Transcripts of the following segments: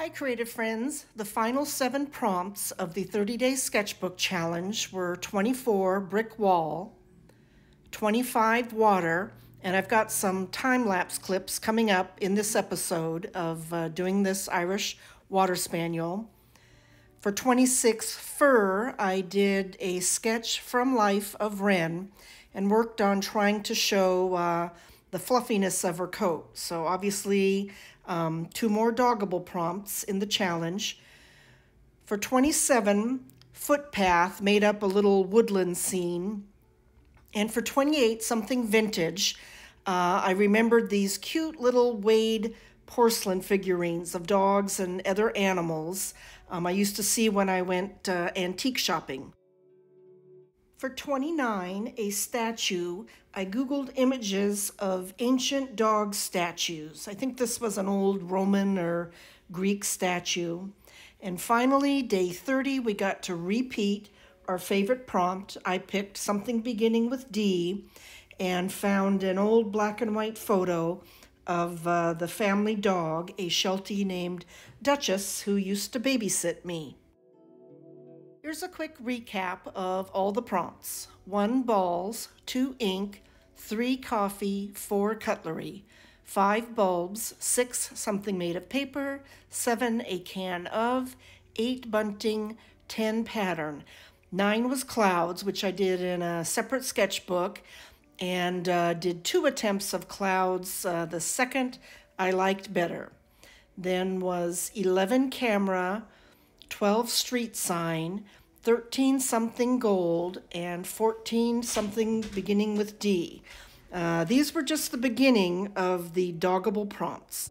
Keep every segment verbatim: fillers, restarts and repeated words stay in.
Hi creative friends. The final seven prompts of the thirty day Sketchbook Challenge were twenty-four brick wall, twenty-five water, and I've got some time-lapse clips coming up in this episode of uh, doing this Irish Water Spaniel. For twenty-six fur, I did a sketch from life of Wren and worked on trying to show uh, the fluffiness of her coat. So obviously um, two more doggable prompts in the challenge. For twenty-seven, footpath made up a little woodland scene. And for twenty-eight, something vintage, uh, I remembered these cute little Wade porcelain figurines of dogs and other animals um, I used to see when I went uh, antique shopping. For twenty-nine, a statue, I Googled images of ancient dog statues. I think this was an old Roman or Greek statue. And finally, day thirty, we got to repeat our favorite prompt. I picked something beginning with D and found an old black and white photo of uh, the family dog, a Sheltie named Duchess, who used to babysit me. Here's a quick recap of all the prompts. One, balls, two, ink, three, coffee, four, cutlery, five, bulbs, six, something made of paper, seven, a can of, eight, bunting, ten, pattern. Nine was clouds, which I did in a separate sketchbook, and uh, did two attempts of clouds. Uh, the second I liked better. Then was eleven, camera, twelve, street sign, thirteen, something gold, and fourteen, something beginning with D. Uh, these were just the beginning of the doggable prompts.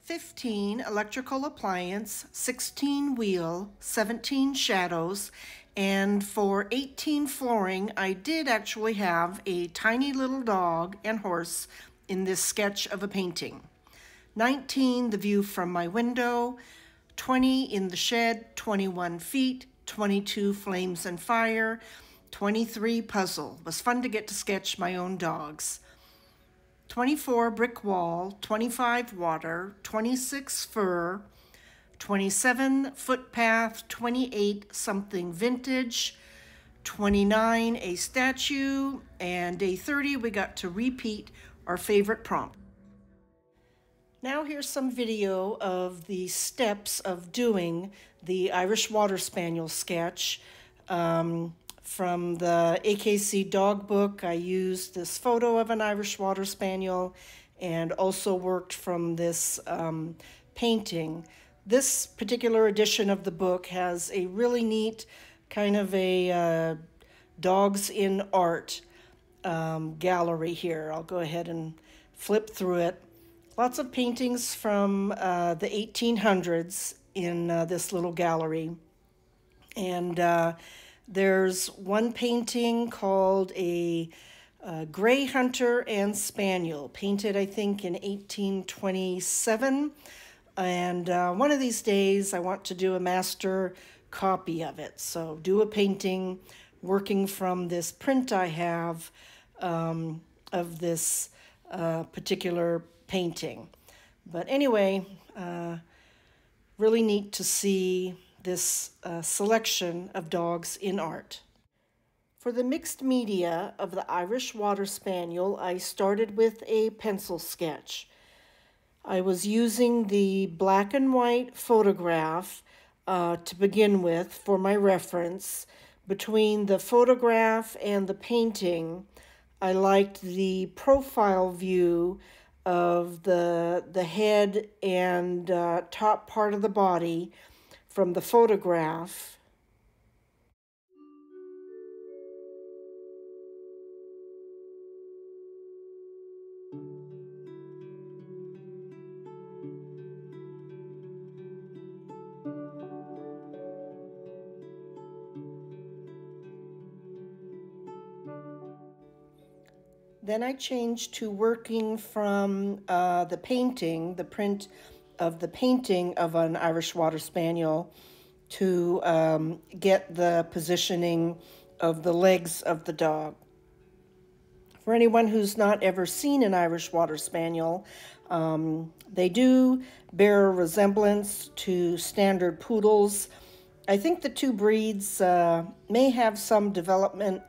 fifteen, electrical appliance, sixteen, wheel, seventeen, shadows, and for eighteen, flooring, I did actually have a tiny little dog and horse in this sketch of a painting. nineteen, the view from my window, twenty, in the shed, twenty-one, feet, twenty-two, flames and fire, twenty-three, puzzle. It was fun to get to sketch my own dogs. twenty-four, brick wall, twenty-five, water, twenty-six, fur, twenty-seven, footpath, twenty-eight, something vintage, twenty-nine, a statue, and day thirty, we got to repeat our favorite prompt. Now here's some video of the steps of doing the Irish Water Spaniel sketch. Um, from the A K C dog book, I used this photo of an Irish Water Spaniel and also worked from this um, painting. This particular edition of the book has a really neat kind of a uh, dogs in art um, gallery here. I'll go ahead and flip through it. Lots of paintings from uh, the eighteen hundreds in uh, this little gallery. And uh, there's one painting called a uh, Grey Hunter and Spaniel, painted, I think, in eighteen twenty-seven. And uh, one of these days, I want to do a master copy of it. So do a painting working from this print I have um, of this uh, particular painting. But anyway, uh, really neat to see this uh, selection of dogs in art. For the mixed media of the Irish Water Spaniel, I started with a pencil sketch. I was using the black and white photograph uh, to begin with for my reference. Between the photograph and the painting, I liked the profile view of the, the head and uh, top part of the body from the photograph. Then I changed to working from uh, the painting, the print of the painting of an Irish Water Spaniel, to um, get the positioning of the legs of the dog. For anyone who's not ever seen an Irish Water Spaniel, Um, they do bear a resemblance to standard poodles. I think the two breeds uh, may have some development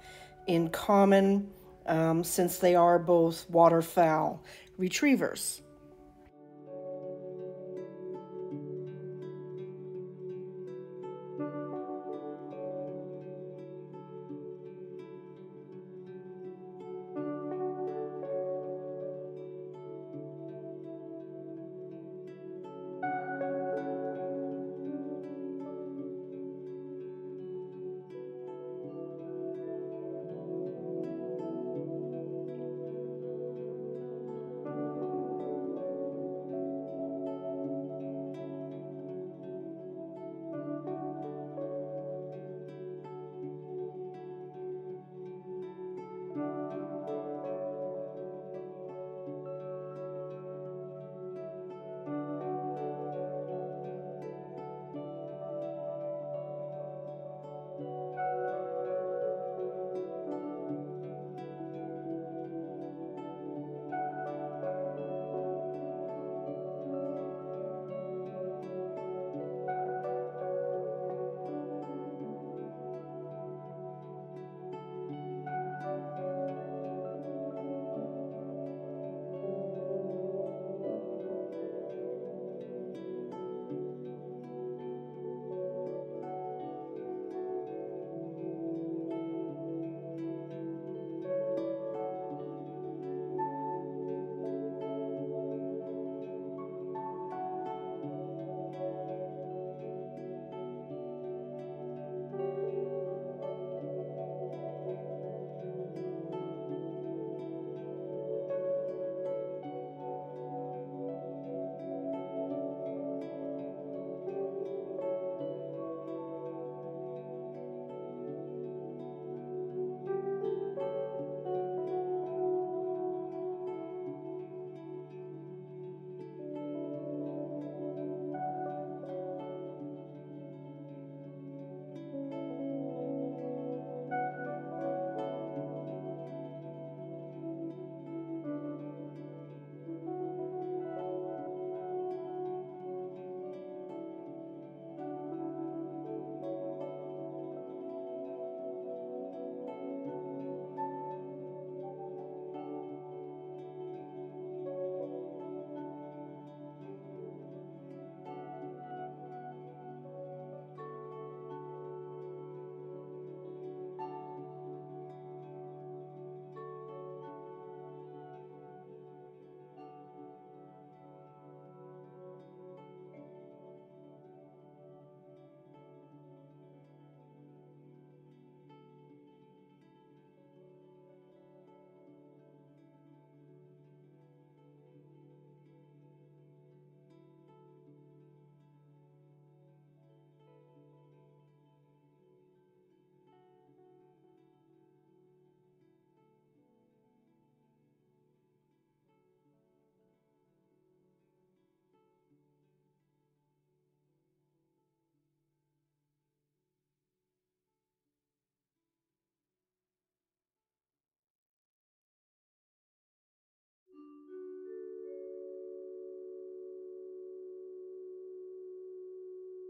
in common um, since they are both waterfowl retrievers.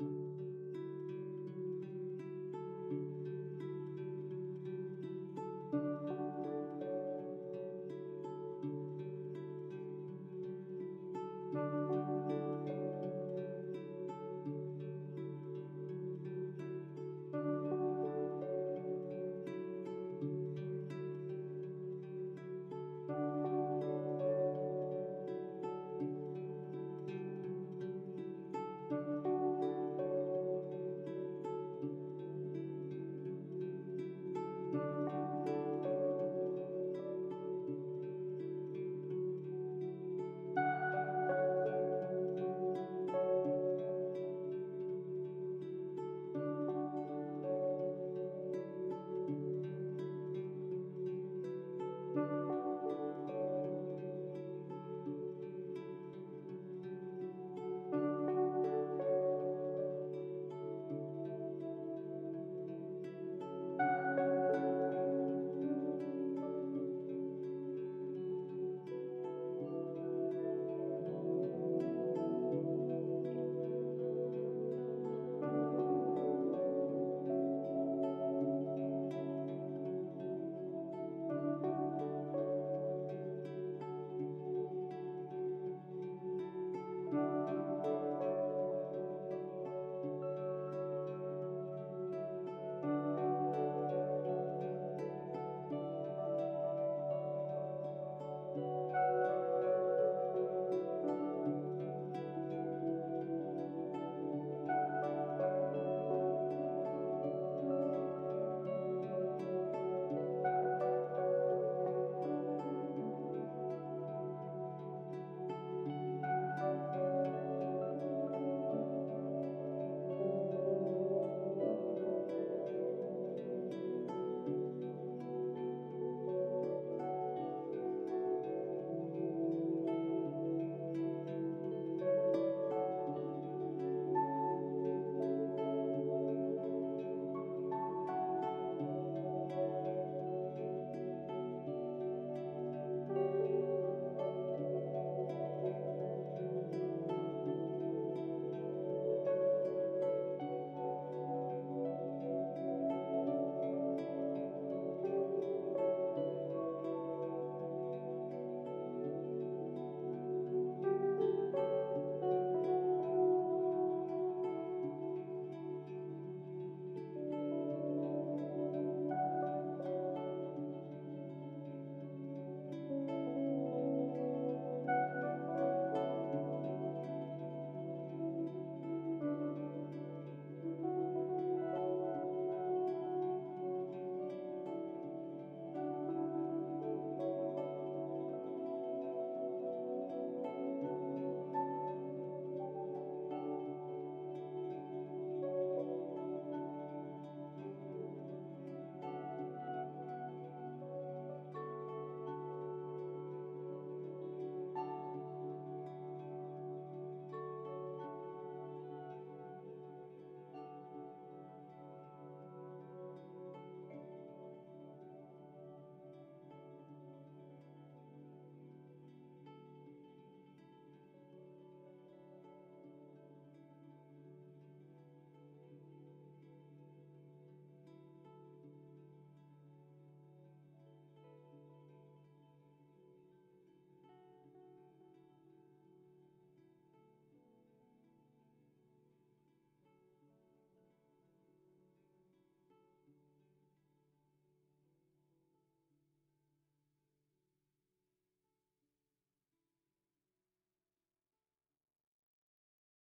Thank you.